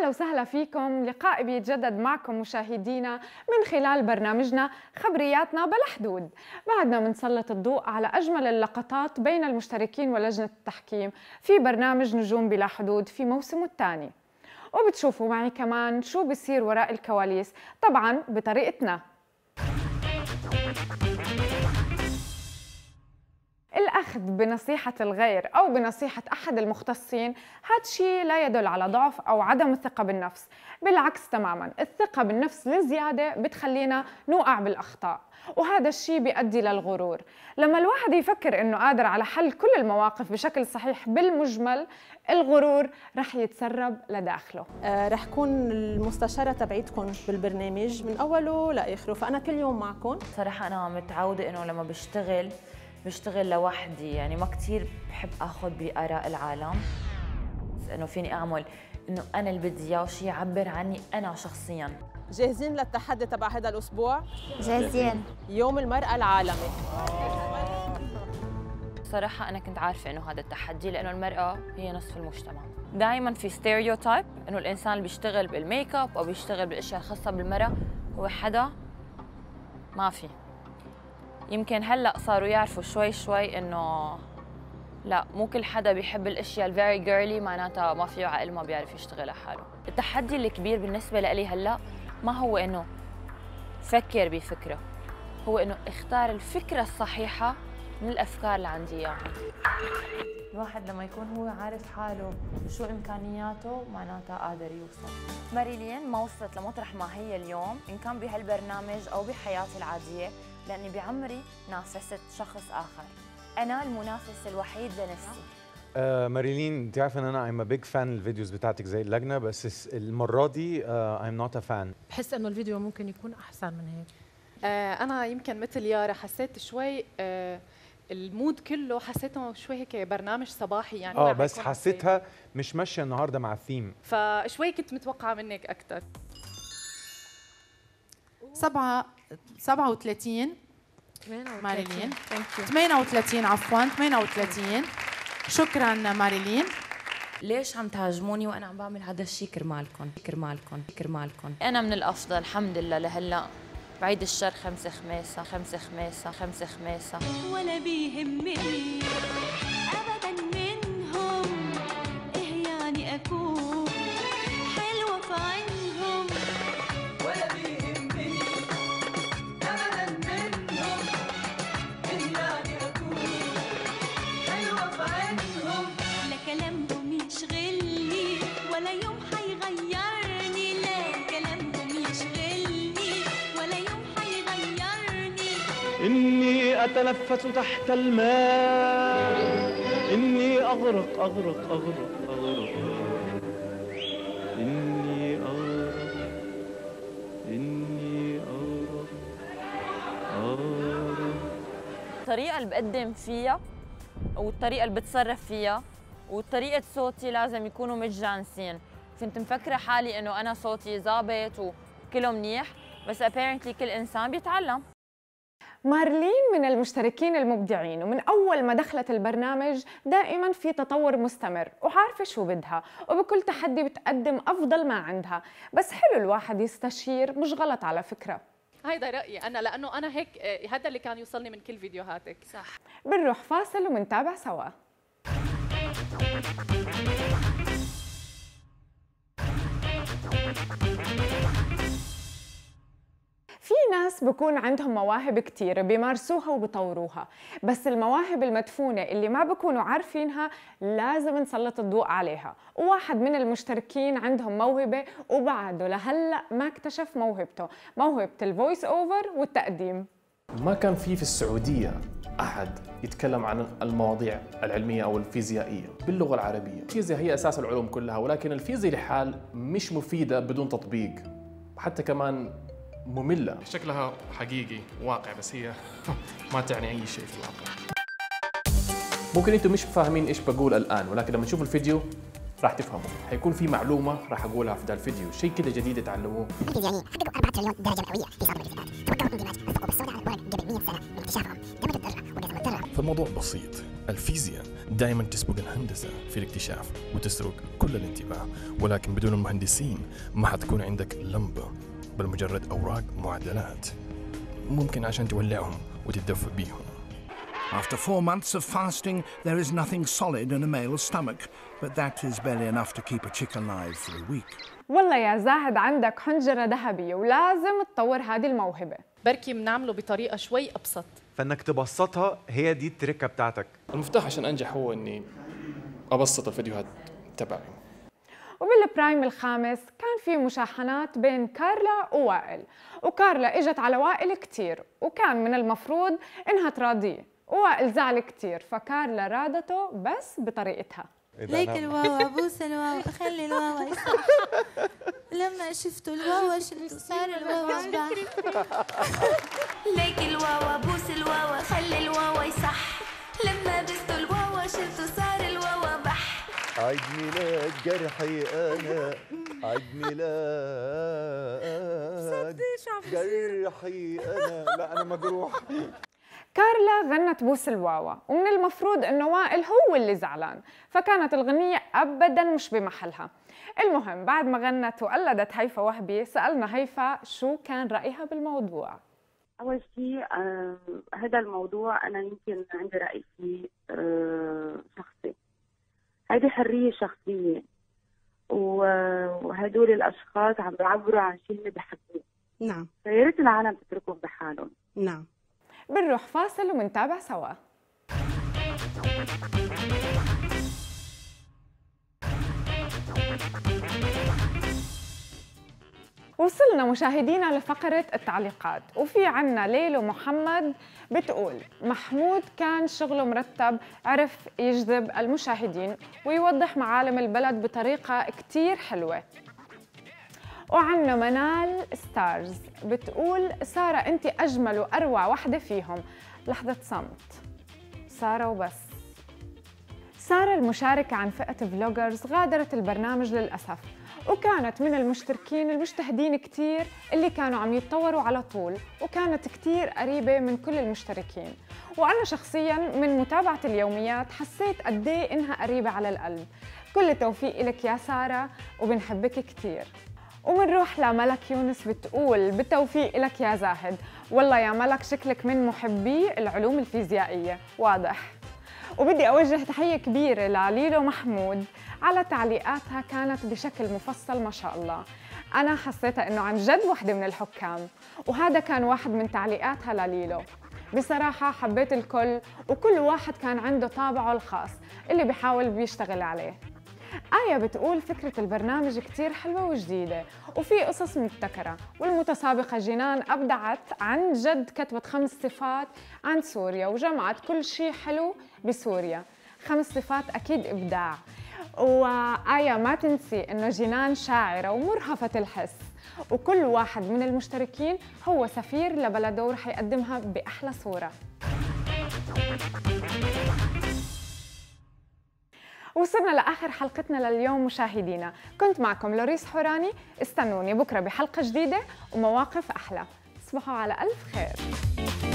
أهلا وسهلا فيكم. لقائي بيتجدد معكم مشاهدينا من خلال برنامجنا خبرياتنا بلا حدود. بعدنا منسلط الضوء على أجمل اللقطات بين المشتركين ولجنة التحكيم في برنامج نجوم بلا حدود في موسمه الثاني، وبتشوفوا معي كمان شو بيصير وراء الكواليس طبعا بطريقتنا. الأخذ بنصيحة الغير أو بنصيحة أحد المختصين هاد شيء لا يدل على ضعف أو عدم الثقة بالنفس، بالعكس تماماً، الثقة بالنفس للزيادة بتخلينا نوقع بالأخطاء، وهذا الشيء بيؤدي للغرور. لما الواحد يفكر إنه قادر على حل كل المواقف بشكل صحيح بالمجمل، الغرور رح يتسرب لداخله. رح كون المستشارة تبعيتكم بالبرنامج من أوله لآخره، فأنا كل يوم معكم. صراحة أنا متعودة إنه لما بشتغل لوحدي، يعني ما كثير بحب اخذ باراء العالم، انه فيني اعمل انه انا اللي بدي اياه وشيء يعبر عني انا شخصيا. جاهزين للتحدي تبع هذا الاسبوع؟ جاهزين. يوم المرأة العالمي. صراحة انا كنت عارفة انه هذا التحدي، لانه المرأة هي نصف المجتمع. دائما في ستيريوتايب انه الانسان اللي بيشتغل بالميك اب او بيشتغل بالاشياء الخاصة بالمرأة هو حدا ما في. يمكن هلا صاروا يعرفوا شوي شوي انه لا، مو كل حدا بيحب الاشياء الفيري جيرلي معناتها ما فيه عقل ما بيعرف يشتغل لحاله. التحدي الكبير بالنسبه لي هلا ما هو انه فكر بفكره، هو انه اختار الفكره الصحيحه من الافكار اللي عندي اياها. الواحد لما يكون هو عارف حاله شو امكانياته معناتها قادر يوصل. ماريلين ما وصلت لمطرح ما هي اليوم، ان كان بهالبرنامج او بحياتي العاديه، لأني بعمري نافست شخص آخر. أنا المنافس الوحيد لنفسي. ماريلين، أنت عارفة إن أنا I'm a big fan الفيديوز بتاعتك زي اللجنة، بس المرة دي I'm not a fan. بحس إنه الفيديو ممكن يكون أحسن من هيك. أنا يمكن مثل يارا حسيت شوي المود كله حسيته شوي هيك برنامج صباحي، يعني بس حسيتها مش ماشية النهاردة مع الثيم، فشوي كنت متوقعة منك أكثر. 37 ماريلين، 38 عفوا 38. شكرا ماريلين. ليش عم تهاجموني وانا عم بعمل هذا الشيء كرمالكم؟ انا من الافضل الحمد لله لهلا، بعيد الشر خمسة خماسة ولا بيهمني ابدا منهم، ايه يعني اكون حلوة في عينهم، ولا إني أتنفس تحت الماء، إني أغرق أغرق أغرق أغرق، إني أغرق إني أغرق أغرق. الطريقة اللي بقدم فيها والطريقة اللي بتصرف فيها وطريقة صوتي لازم يكونوا متجانسين. كنت مفكرة حالي إنه أنا صوتي ظابط وكله منيح، بس apparently كل إنسان بيتعلم. ماريلين من المشتركين المبدعين، ومن أول ما دخلت البرنامج دائماً في تطور مستمر وعارفة شو بدها، وبكل تحدي بتقدم أفضل ما عندها. بس حلو الواحد يستشير، مش غلط على فكرة. هيدا رأيي أنا، لأنه أنا هيك هذا اللي كان يوصلني من كل فيديوهاتك. صح. بنروح فاصل ومنتابع سوا. في ناس بكون عندهم مواهب كتير بيمارسوها وبطوروها، بس المواهب المدفونة اللي ما بكونوا عارفينها لازم نسلط الضوء عليها. وواحد من المشتركين عندهم موهبة وبعده لهلأ ما اكتشف موهبته، موهبة الفويس أوفر والتقديم. ما كان في السعودية أحد يتكلم عن المواضيع العلمية أو الفيزيائية باللغة العربية. الفيزياء هي أساس العلوم كلها، ولكن الفيزياء لحال مش مفيدة بدون تطبيق، حتى كمان مملة. شكلها حقيقي واقع، بس هي ما تعني أي شيء في الواقع. ممكن أنتم مش فاهمين إيش بقول الآن، ولكن لما نشوف الفيديو راح تفهموا. حيكون في معلومة راح أقولها في ذا الفيديو، شيء كده جديد تعلموه. الفيزيائيين حققوا 4 تريليون درجة مئوية في صدمة الإثبات، توقعوا اندماج الثقوب السوداء على الورق قبل 100 سنة من اكتشافهم، درجة وقت الدرة. فالموضوع بسيط، الفيزياء دائما تسبق الهندسة في الاكتشاف وتسرق كل الانتباه، ولكن بدون المهندسين ما حتكون عندك لمبة، بل مجرد أوراق معادلات ممكن عشان تولعهم وتتدفى بيهم. After 4 months of fasting, there is nothing solid in a male's stomach, but that is barely enough to keep a chick alive for a week. والله يا زاهد عندك حنجرة ذهبية ولازم تطور هذه الموهبة. بركي بنعمله بطريقة شوي أبسط. فإنك تبسطها هي دي التركة بتاعتك. المفتاح عشان أنجح هو إني أبسط الفيديوهات تبعي. وبالبرايم الخامس كان في مشاحنات بين كارلا ووائل، وكارلا إجت على وائل كتير وكان من المفروض إنها تراضيه. وائل زعل كتير فكارلا رادته بس بطريقتها. ليك الواوا، بوس الواوا، خلي الواوا يصح. لما شفته الواوا شلته صار الواوا جدع. ليك الواوا، بوس الواوا، خلي الواوا يصح. لما بسته الواوا شلته صار الواوا بح. عيد ميلاد جرحي أنا، عيد ميلاد جرحي أنا، لا أنا مجروح. كارلا غنت بوس الواوا ومن المفروض انه وائل هو اللي زعلان، فكانت الغنية ابدا مش بمحلها. المهم بعد ما غنت وقلدت هيفا وهبي، سألنا هيفا شو كان رأيها بالموضوع. اول شيء هذا الموضوع انا يمكن عندي رأي فيه شخصي. هذه حرية شخصية وهدول الاشخاص عم بيعبروا عن شيء ما بحبوه. نعم. فيا ريت العالم تتركهم بحالهم. نعم. بنروح فاصل ومنتابع سوا. وصلنا مشاهدينا لفقرة التعليقات، وفي عنا ليلى محمد بتقول محمود كان شغله مرتب، عرف يجذب المشاهدين ويوضح معالم البلد بطريقة كتير حلوة. وعنا منال ستارز بتقول سارة انت اجمل واروع وحده فيهم، لحظه صمت سارة وبس. سارة المشاركه عن فئه فلوجرز غادرت البرنامج للاسف، وكانت من المشتركين المجتهدين كتير اللي كانوا عم يتطوروا على طول، وكانت كتير قريبه من كل المشتركين. وانا شخصيا من متابعه اليوميات حسيت قد ايه انها قريبه على القلب. كل التوفيق لك يا سارة وبنحبك كتير. ومنروح لملك يونس بتقول بالتوفيق لك يا زاهد، والله يا ملك شكلك من محبي العلوم الفيزيائية واضح. وبدي أوجه تحية كبيرة لليلى محمود على تعليقاتها، كانت بشكل مفصل ما شاء الله، أنا حسيتها إنه عن جد وحدة من الحكام. وهذا كان واحد من تعليقاتها لليلى، بصراحة حبيت الكل وكل واحد كان عنده طابعه الخاص اللي بيحاول بيشتغل عليه. آية بتقول فكرة البرنامج كتير حلوة وجديدة وفي قصص مبتكرة، والمتسابقة جنان أبدعت عن جد، كتبت 5 صفات عن سوريا وجمعت كل شيء حلو بسوريا. 5 صفات أكيد إبداع. وآية ما تنسي إنه جنان شاعرة ومرهفة الحس، وكل واحد من المشتركين هو سفير لبلده ورح يقدمها بأحلى صورة. وصلنا لآخر حلقتنا لليوم مشاهدينا، كنت معكم لوريس حوراني، استنوني بكرة بحلقة جديدة ومواقف أحلى، تصبحوا على ألف خير.